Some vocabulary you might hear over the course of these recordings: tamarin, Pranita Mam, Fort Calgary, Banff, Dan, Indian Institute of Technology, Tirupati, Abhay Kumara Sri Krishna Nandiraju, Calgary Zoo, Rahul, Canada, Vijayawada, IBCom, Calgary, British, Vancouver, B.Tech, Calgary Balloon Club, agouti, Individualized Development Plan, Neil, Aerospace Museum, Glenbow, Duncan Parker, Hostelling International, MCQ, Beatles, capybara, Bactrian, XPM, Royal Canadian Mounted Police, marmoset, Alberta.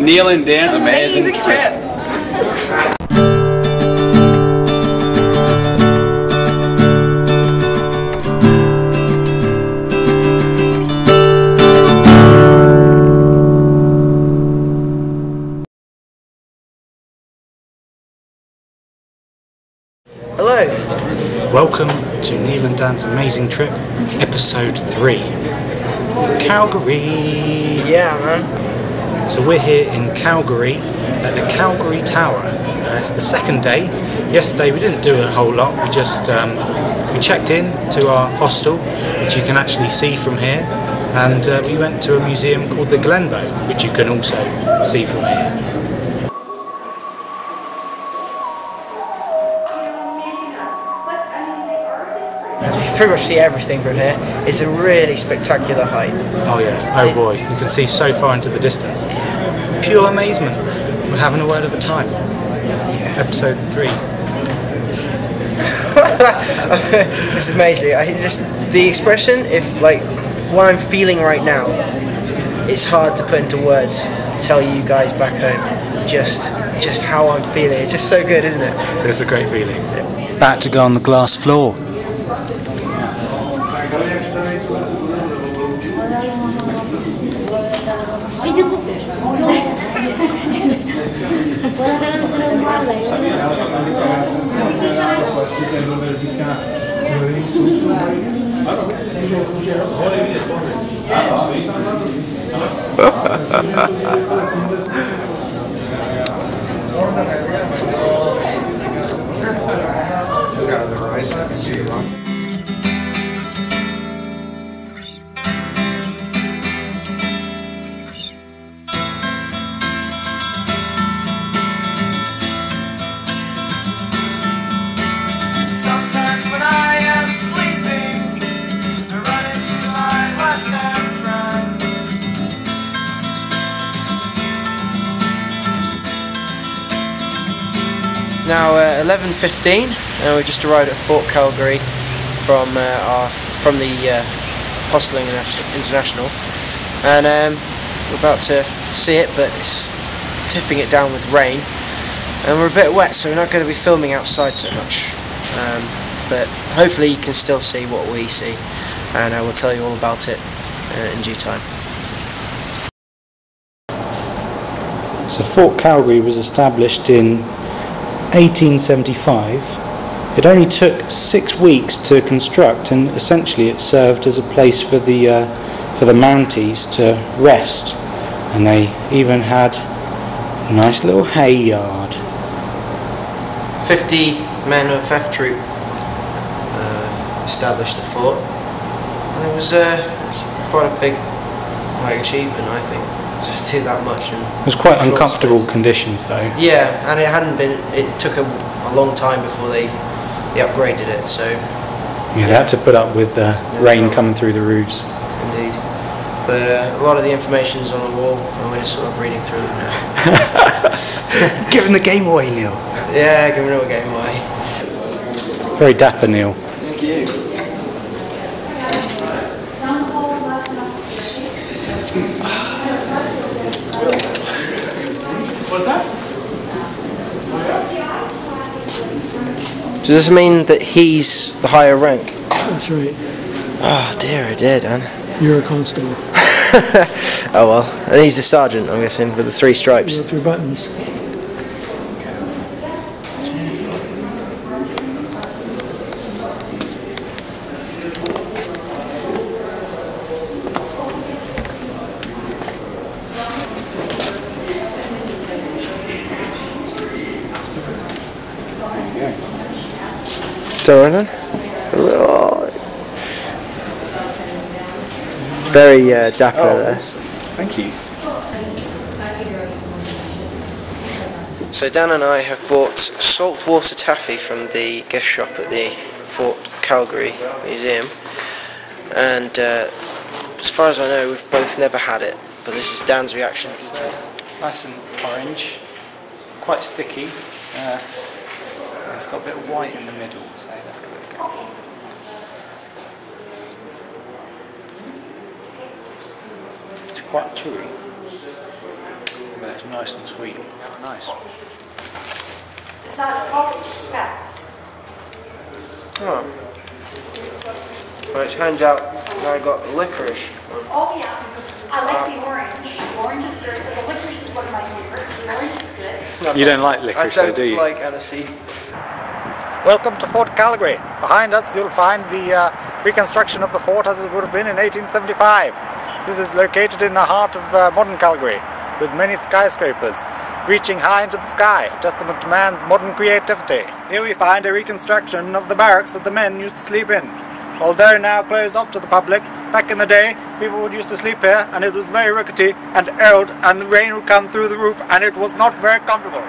Neil and Dan's amazing trip. Welcome to Neil and Dan's Amazing Trip, Episode 3. Calgary! Yeah, man. So we're here in Calgary at the Calgary Tower. It's the second day. Yesterday we didn't do a whole lot, we just we checked in to our hostel, which you can actually see from here, and we went to a museum called the Glenbow, which you can also see from here. Pretty much see everything from here. It's a really spectacular height. Oh yeah, oh boy, you can see so far into the distance. Pure amazement. We're having a word of a time. Yeah. Episode 3. It's amazing. I just, the expression, if like what I'm feeling right now, it's hard to put into words to tell you guys back home just how I'm feeling. It's just so good, isn't it? It's a great feeling. About to go on the glass floor. Now 11:15, and we just arrived at Fort Calgary from the Hostelling International, and we're about to see it, but it's tipping it down with rain, and we're a bit wet, so we're not going to be filming outside so much. But hopefully you can still see what we see, and I will tell you all about it in due time. So Fort Calgary was established in 1875. It only took 6 weeks to construct, and essentially it served as a place for the Mounties to rest, and they even had a nice little hay yard. 50 men of F Troop established the fort, and it was quite a big achievement, I think. To do that much. It was quite uncomfortable conditions though. Yeah, and it hadn't been, it took a long time before they upgraded it, so... Yeah, they had to put up with the rain coming through the roofs. Indeed. But a lot of the information's on the wall, and we're just sort of reading through them now. Giving the game away, Neil. Yeah, giving the game away. Very dapper, Neil. Thank you. Does this mean that he's the higher rank? That's right. Oh dear, I did, Dan. You're a constable. Oh well, and he's the sergeant, I'm guessing, with the 3 stripes. With 3 buttons. Very dapper there. Awesome. Thank you. So Dan and I have bought saltwater taffy from the gift shop at the Fort Calgary Museum, and as far as I know we've both never had it, but this is Dan's reaction to it. Nice and orange, quite sticky. It's got a bit of white in the middle, so let's give it a go. It's quite chewy, but is nice and sweet. Nice. It's not orange, it's fat. Oh. Well, it turns out I got licorice. Oh yeah, I like the orange. Orange is good, but the licorice is one of my favorites. The orange is good. No, you don't like licorice though, do you? I don't like aniseed. Welcome to Fort Calgary. Behind us you'll find the reconstruction of the fort as it would have been in 1875. This is located in the heart of modern Calgary, with many skyscrapers reaching high into the sky, a testament to man's modern creativity. Here we find a reconstruction of the barracks that the men used to sleep in. Although now closed off to the public, back in the day people would used to sleep here and it was very rickety and old, and the rain would come through the roof and it was not very comfortable.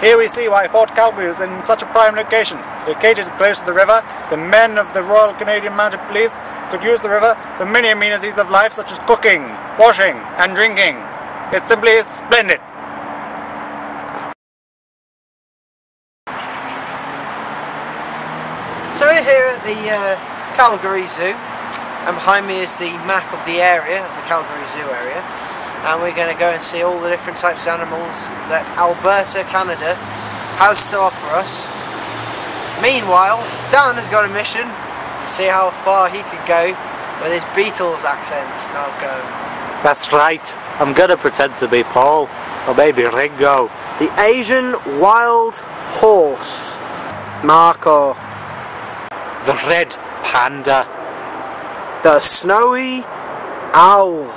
Here we see why Fort Calgary is in such a prime location. Located close to the river, the men of the Royal Canadian Mounted Police could use the river for many amenities of life, such as cooking, washing and drinking. It simply is splendid. So we're here at the Calgary Zoo, and behind me is the map of the area, the Calgary Zoo area, and we're going to go and see all the different types of animals that Alberta, Canada has to offer us. Meanwhile, Dan has got a mission to see how far he can go with his Beatles accent. Now go. That's right. I'm going to pretend to be Paul, or maybe Ringo. The Asian wild horse, Marco. The red panda. The snowy owl.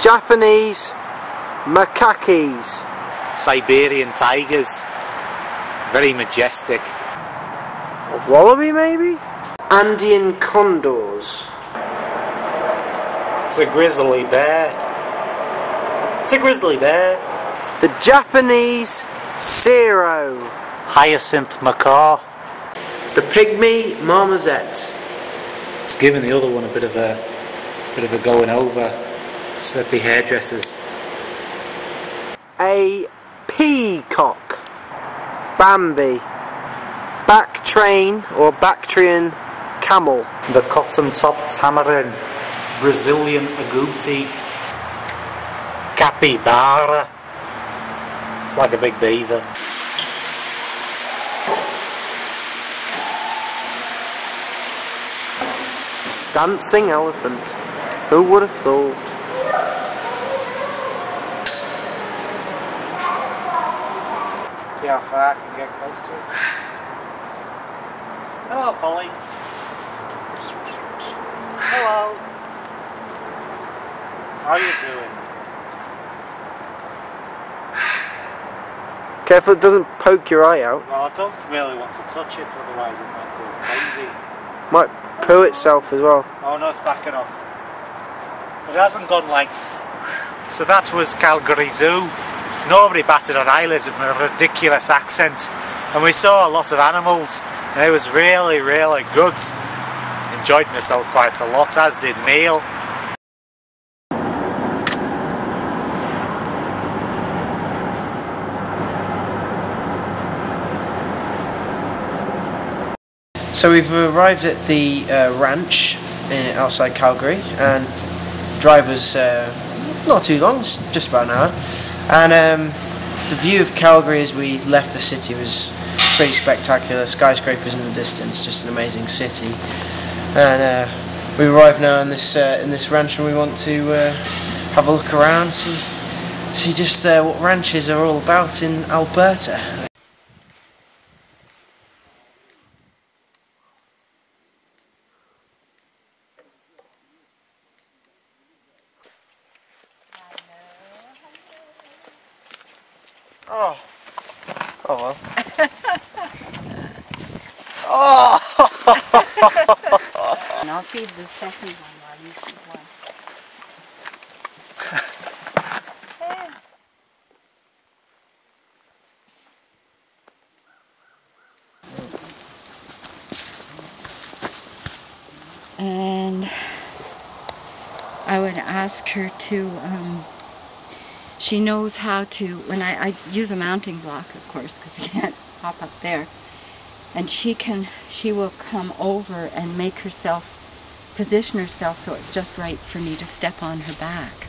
Japanese macaques. Siberian tigers. Very majestic. A wallaby maybe? Andean condors. It's a grizzly bear. It's a grizzly bear. The Japanese sero. Hyacinth macaw. The pygmy marmoset. It's giving the other one a bit of a going over. Slippy hairdressers. A peacock. Bambi. Bactrain or Bactrian camel. The cotton top tamarin. Brazilian agouti. Capybara. It's like a big beaver. Dancing elephant. Who would have thought? See how far I can get close to it. Hello, Polly. Hello. How are you doing? Careful it doesn't poke your eye out. Well, I don't really want to touch it, otherwise it might go crazy. Might poo itself as well. Oh no, it's backing off. It hasn't gone like... So that was Calgary Zoo. Nobody batted an eyelid with a ridiculous accent. And we saw a lot of animals. And it was really, really good. Enjoyed myself quite a lot, as did Neil. So we've arrived at the ranch outside Calgary, and the drive was not too long, just about an hour. And the view of Calgary as we left the city was pretty spectacular. Skyscrapers in the distance, just an amazing city. And we arrive now in this ranch, and we want to have a look around, see just what ranches are all about in Alberta. Oh. Oh well. Oh! And I'll feed the second one while you feed one. Hey. And I would ask her to she knows how to, when I use a mounting block, of course, because I can't hop up there, and she will come over and make herself, position herself so it's just right for me to step on her back.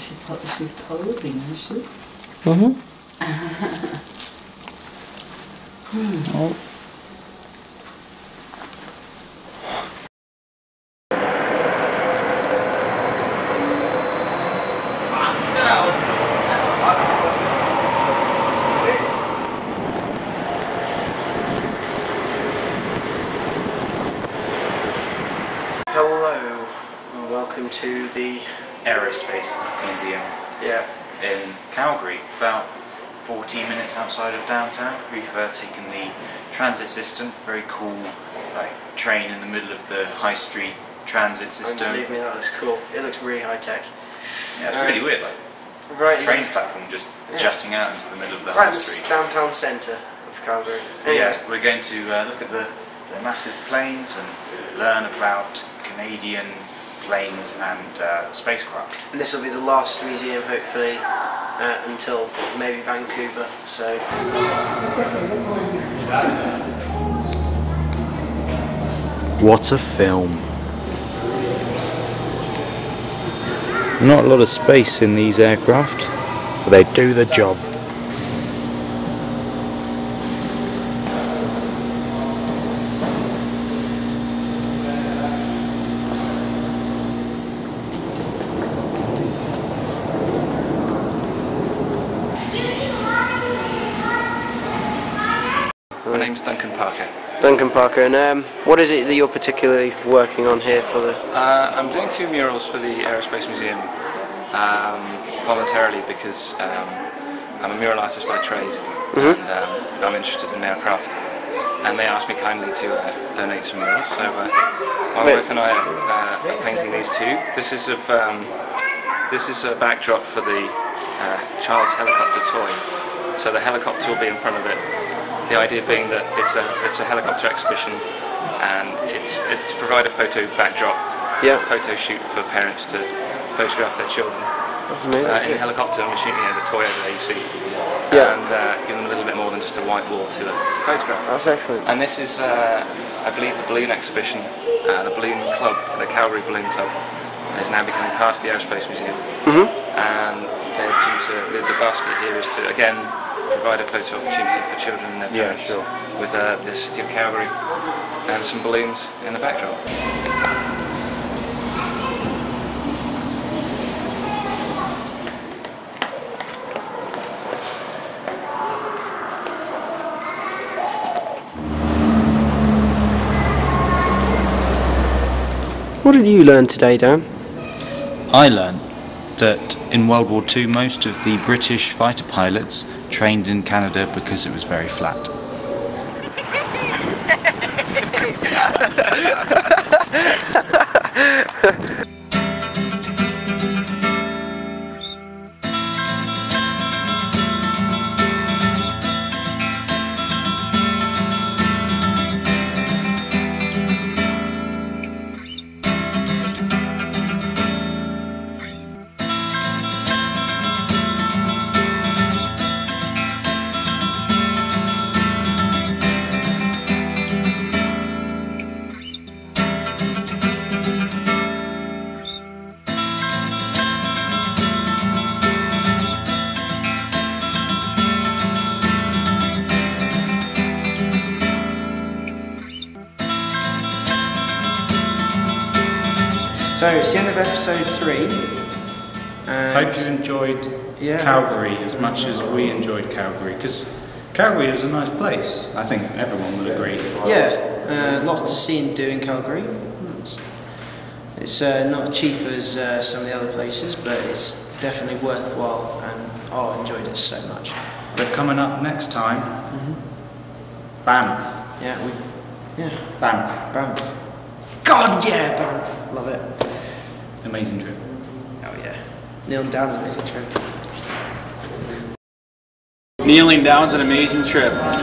she's posing, isn't she? Mm-hmm. Oh. Hello, and welcome to the Aerospace Museum. Yeah. In Calgary, about 40 minutes outside of downtown. We've taken the transit system, very cool, like train in the middle of the high street transit system. Believe me, that looks cool. It looks really high tech. Yeah, it's really weird. Like right train platform just jutting out into the middle of the high street. Right, downtown centre of Calgary. Anyway. Yeah, we're going to look at the massive planes and learn about Canadian planes and spacecraft. And this will be the last museum, hopefully, until maybe Vancouver. So. What a film! Not a lot of space in these aircraft, but they do the job. My name's Duncan Parker. Duncan Parker, and what is it that you're particularly working on here for the... I'm doing two murals for the Aerospace Museum voluntarily because I'm a mural artist by trade, and I'm interested in aircraft, and they asked me kindly to donate some murals, so my wife and I are painting these two. This is of this is a backdrop for the child's helicopter toy, so the helicopter will be in front of it. The idea being that it's a helicopter exhibition, and it's to provide a photo backdrop, a photo shoot for parents to photograph their children in a helicopter, and shooting the toy over there you see, and give them a little bit more than just a white wall to photograph. That's excellent. And this is, I believe, the balloon exhibition. The Balloon Club, the Calgary Balloon Club, is now becoming part of the Aerospace Museum, and they're due to, the basket here is to again provide a photo opportunity for children and their parents with the city of Calgary and some balloons in the backdrop. What did you learn today, Dan? I learned that in World War II most of the British fighter pilots trained in Canada because it was very flat. So it's the end of episode 3. Hope you enjoyed Calgary as much as we enjoyed Calgary, because Calgary is a nice place. I think everyone will agree. Yeah, lots to see and do in Calgary. It's not cheap as some of the other places, but it's definitely worthwhile, and I enjoyed it so much. But coming up next time, Banff. Yeah, Banff. God, yeah, Banff. Love it. Amazing trip. Oh, yeah. Neil and Dan's amazing trip. Neil and Dan's an amazing trip.